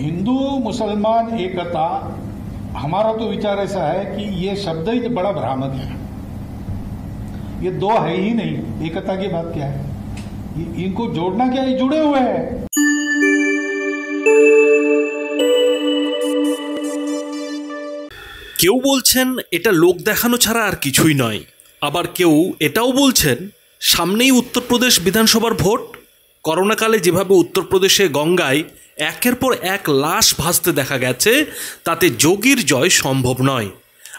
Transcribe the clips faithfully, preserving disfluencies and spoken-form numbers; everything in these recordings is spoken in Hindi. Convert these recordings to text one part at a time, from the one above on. हिंदू मुसलमान एकता, हमारा तो विचार ऐसा है कि ये शब्द ही बड़ा भ्रामक है, ये दो है ही नहीं। एकता की बात क्या है, ये इनको जोड़ना क्या है, जुड़े हुए हैं। क्यों बोलছেন এটা लोक দেখানো ছাড়া আর কিছুই নয়। আবার কেউ এটাও বলছেন সামনেই উত্তর প্রদেশ বিধানসভার ভোট। করোনাকালে যেভাবে উত্তর প্রদেশে গঙ্গায় একের পর এক লাশ ভাসতে দেখা গেছে তাতে যোগীর জয় সম্ভব নয়।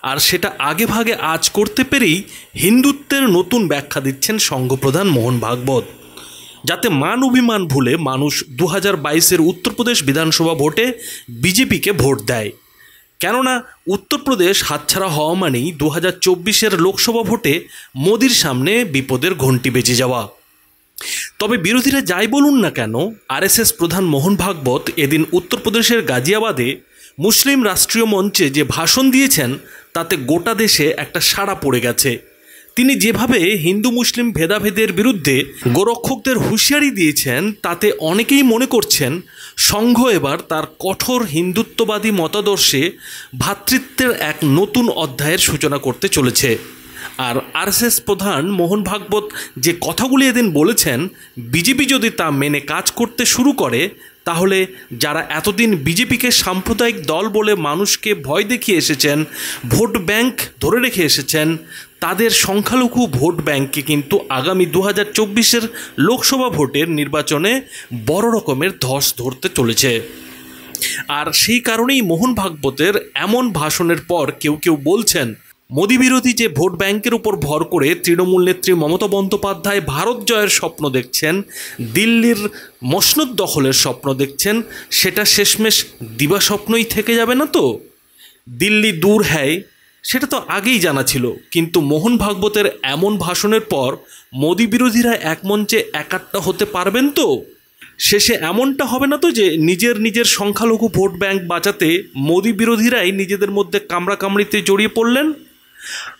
আর সেটা আগে ভাগে আজ করতে পেরেই হিন্দুত্বের নতুন ব্যাখ্যা দিচ্ছেন সংঘপ্রধান মোহন ভাগবত, যাতে মান অভিমান ভুলে মানুষ দু হাজার বাইশের উত্তরপ্রদেশ বিধানসভা ভোটে বিজেপিকে ভোট দেয়। কেননা উত্তরপ্রদেশ হাতছাড়া হওয়া মানেই দু হাজার চব্বিশের লোকসভা ভোটে মোদির সামনে বিপদের ঘণ্টি বেজে যাওয়া। তবে বিরোধীরা যাই বলুন না কেন, আরএসএস প্রধান মোহন ভাগবত এদিন উত্তরপ্রদেশের গাজিয়াবাদে মুসলিম রাষ্ট্রীয় মঞ্চে যে ভাষণ দিয়েছেন তাতে গোটা দেশে একটা সাড়া পড়ে গেছে। তিনি যেভাবে হিন্দু মুসলিম ভেদাভেদের বিরুদ্ধে গোরক্ষকদের হুঁশিয়ারি দিয়েছেন তাতে অনেকেই মনে করছেন সংঘ এবার তার কঠোর হিন্দুত্ববাদী মতাদর্শে ভ্রাতৃত্বের এক নতুন অধ্যায়ের সূচনা করতে চলেছে। আর আরএসএস প্রধান মোহন ভাগবত যে কথাগুলি এদিন বলেছেন, বিজেপি যদি তা মেনে কাজ করতে শুরু করে তাহলে যারা এতদিন বিজেপিকে সাম্প্রদায়িক দল বলে মানুষকে ভয় দেখিয়ে এসেছেন, ভোট ব্যাংক ধরে রেখে এসেছেন, তাদের সংখ্যালঘু ভোট ব্যাংকে কিন্তু আগামী দু হাজার চব্বিশের লোকসভা ভোটের নির্বাচনে বড় রকমের ধস ধরতে চলেছে। আর সেই কারণেই মোহন ভাগবতের এমন ভাষণের পর কেউ কেউ বলছেন মোদি বিরোধী যে ভোট ব্যাংকের উপর ভর করে তৃণমূল নেত্রী মমতা বন্দ্যোপাধ্যায় ভারত জয়ের স্বপ্ন দেখছেন, দিল্লির মসনদ দখলের স্বপ্ন দেখছেন, সেটা শেষমেশ দিবাস্বপ্নই থেকে যাবে না তো। দিল্লি দূর হ্যায় সেটা তো আগেই জানা ছিল, কিন্তু মোহন ভাগবতের এমন ভাষণের পর মোদি বিরোধীরা এক মঞ্চে একাত্তা হতে পারবেন তো? শেষে এমনটা হবে না তো যে নিজের নিজের সংখ্যালঘু ভোট ব্যাংক বাঁচাতে মোদি বিরোধীরাই নিজেদের মধ্যে কামড়াকামড়িতে জড়িয়ে পড়লেন?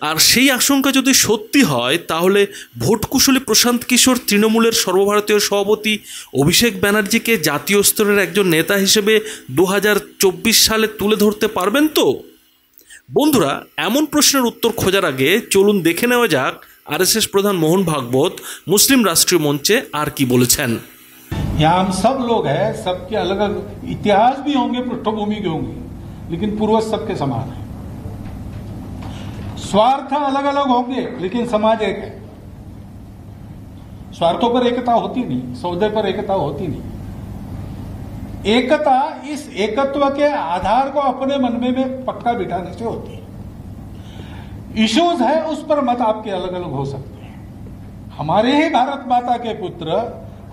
আর সেই আশঙ্কা যদি সত্যি হয় তাহলে ভোটকুশলী প্রশান্ত কিশোর তৃণমূলের সর্বভারতীয় সভাপতি অভিষেক ব্যানার্জিকে জাতীয় স্তরের একজন নেতা হিসেবে দু হাজার চব্বিশ সালে তুলে ধরতে পারবেন তো? বন্ধুরা, এমন প্রশ্নের উত্তর খোঁজার আগে চলুন দেখে নেওয়া যাক আরএসএস প্রধান মোহন ভাগবত মুসলিম রাষ্ট্রীয় মঞ্চে আর কি বলেছেন। यहाँ हम सब लोग हैं, सबके अलग अलग इतिहास भी होंगे, पृष्ठभूमि के होंगे, लेकिन पूर्वज सबके समान है। स्वार्थ अलग अलग होंगे लेकिन समाज एक है। स्वार्थों पर एकता होती नहीं, सौदे पर एकता होती नहीं। एकता इस एकत्व के आधार को अपने मन में, में पक्का बिठाने से होती है। इश्यूज है उस पर मत आपके अलग अलग हो सकते हैं। हमारे ही भारत माता के पुत्र,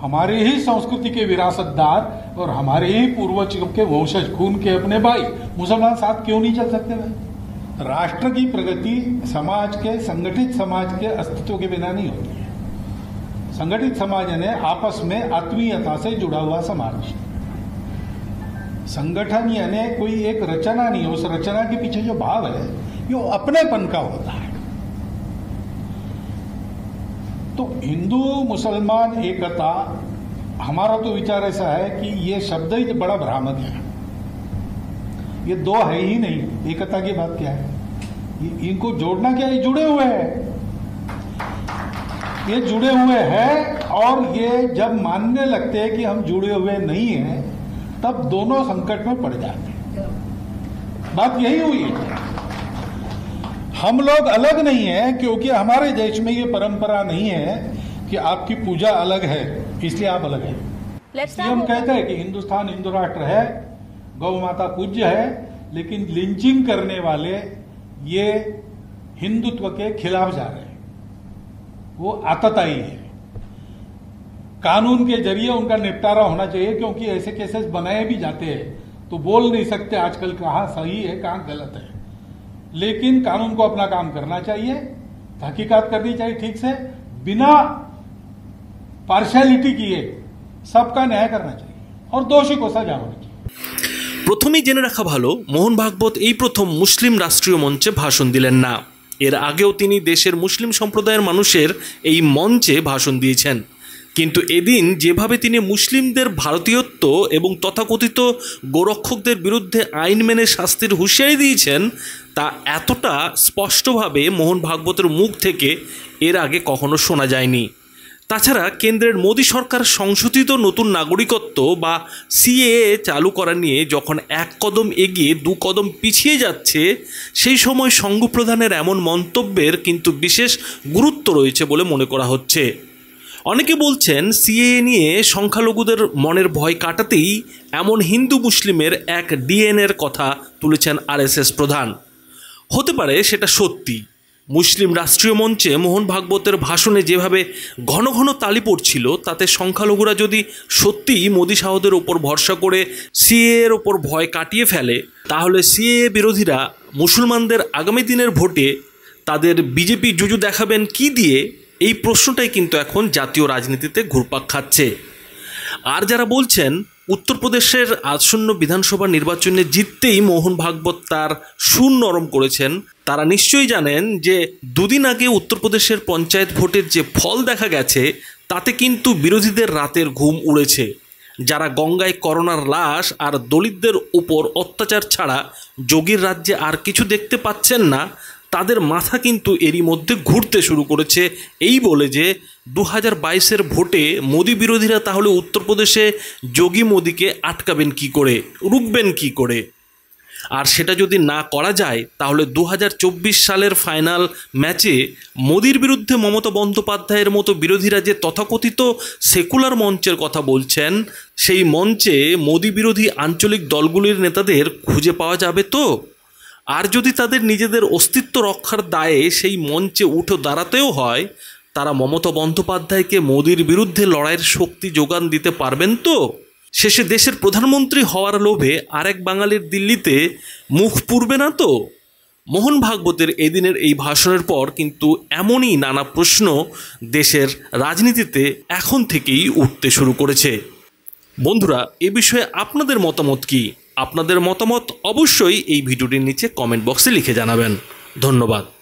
हमारे ही संस्कृति के विरासतदार और हमारे ही पूर्वजों के वंशज खून के अपने भाई मुसलमान साथ क्यों नहीं चल सकते भाई? राष्ट्र की प्रगति समाज के, संगठित समाज के अस्तित्व के बिना नहीं होती है। संगठित समाज यानी आपस में आत्मीयता से जुड़ा हुआ समाज। संगठन यानी कोई एक रचना नहीं, उस रचना के पीछे जो भाव है वो अपनेपन का होता है। तो हिंदू मुसलमान एकता, हमारा तो विचार ऐसा है कि ये शब्द ही बड़ा भ्रामक है, ये दो है ही नहीं। एकता की बात क्या है, इनको जोड़ना क्या है, जुड़े हुए हैं। ये जुड़े हुए हैं और ये जब मानने लगते हैं कि हम जुड़े हुए नहीं हैं तब दोनों संकट में पड़ जाते हैं। बात यही हुई है। हम लोग अलग नहीं है क्योंकि हमारे देश में ये परंपरा नहीं है कि आपकी पूजा अलग है इसलिए आप अलग हैं। इसलिए हम कहते हैं कि हिंदुस्तान हिंदू राष्ट्र है, गौ माता पूज्य है, लेकिन लिंचिंग करने वाले ये हिंदुत्व के खिलाफ जा रहे हैं, वो आतताई है। कानून के जरिए उनका निपटारा होना चाहिए क्योंकि ऐसे केसेस बनाए भी जाते हैं तो बोल नहीं सकते आजकल कहाँ सही है कहाँ गलत है। लेकिन कानून को अपना काम करना चाहिए, तहकीकात करनी चाहिए ठीक से, बिना पार्शियलिटी किए सबका न्याय करना चाहिए और दोषी को सजा होनी चाहिए। প্রথমেই জেনে রাখা ভালো, মোহন ভাগবত এই প্রথম মুসলিম রাষ্ট্রীয় মঞ্চে ভাষণ দিলেন না। এর আগেও তিনি দেশের মুসলিম সম্প্রদায়ের মানুষের এই মঞ্চে ভাষণ দিয়েছেন, কিন্তু এদিন যেভাবে তিনি মুসলিমদের ভারতীয়ত্ব एवं तथाकथित गोरक्षकदेर बिरुद्धे आईन मेने शास्तिर हुशियारी दिएछेन ता एतटा स्पष्टभावे मोहन भागवतेर मुख थेके एर आगे कखनो शोना जायनि। ताछाड़ा केंद्रेर मोदी सरकार संशोधित नतून नागरिकत्व बा सीएए चालू करा निये जखन एक कदम एगिए दो कदम पिछिए जाच्छे सेई समय संघ प्रधानेर एमन मंतब्येर किन्तु विशेष गुरुत्व रयेछे बोले मने करा होच्छे। अनेके बोलछेन सीएए निये संख्यालघुदेर मनेर भय काटातेई एमन हिंदू मुस्लिमेर एक डिएनएर कथा तुलेछेन आरएसएस प्रधान। होते पारे सेटा सत्यि। मुस्लिम राष्ट्रीय मंचे मोहन भागवतेर भाषणे जेभावे घन घन ताली पड़छिलो ताते संख्यालघुरा जदि सत्यि मोदी साहेबदेर ओपर भरसा करे सीएएर ओपर भय काटिये फेले ताहले सीएए बिरोधीरा मुसलमानदेर आगामी दिनेर भोटे तादेर बीजेपी जुजु देखाबेन कि दिये এই প্রশ্নটাই কিন্তু এখন জাতীয় রাজনীতিতে ঘুরপাক খাচ্ছে। আর যারা বলছেন উত্তরপ্রদেশের আসন্ন বিধানসভা নির্বাচনে জিততেই মোহন ভাগবত তার সুর নরম করেছেন তারা নিশ্চয়ই জানেন যে দুদিন আগে উত্তরপ্রদেশের পঞ্চায়েত ভোটের যে ফল দেখা গেছে তাতে কিন্তু বিরোধীদের রাতের ঘুম উড়েছে। যারা গঙ্গায় করোনার লাশ আর দলিতদের উপর অত্যাচার ছাড়া যোগীর রাজ্যে আর কিছু দেখতে পাচ্ছেন না तादेर माथा किन्तु एरी मध्य घुरते शुरू करेछे। एई बोले जे दो हज़ार बाईस एर भोटे मोदी बिरोधीरा ताहले उत्तर प्रदेशे जोगी मोदी के आटकाबेन की करे रुकबेन की करे आर सेटा जोदि ना करा जाय ताहले दो हज़ार चौबीस सालेर फाइनल मैचे मोदीर बिरुद्धे ममता बंद्योपाध्यायेर मतो बिरोधीरा जे तथाकथित सेकुलार मंचेर कथा बोलछेन सेई मंचे मोदी बिरोधी आंचलिक दलगुलिर नेतादेर खुंजे पावा जाबे। तो और जदि तादेर निजेदेर अस्तित्व रक्षार दाये सेई मंचे उठे दाड़ातेओ हय तारा ममता बंद्योपाध्यायके मोदीर बिरुद्धे लड़ाइयेर शक्ति जोगान दिते पारबेन। तो शेषे देशेर प्रधानमंत्री हवार लोभे आरेक बांगालिर दिल्लीते मुख पुरबे ना। तो मोहन भागवतेर एदिनेर एई भाषणेर पर किन्तु एमोनी नाना प्रश्न देशेर राजनीतिते एखन थेकेई उठते शुरू करेछे। बंधुरा ए विषये आपनादेर मतामत कि? आपनादेर मतामत अवश्यई এই ভিডিওটির নিচে কমেন্ট বক্সে লিখে জানাবেন। ধন্যবাদ।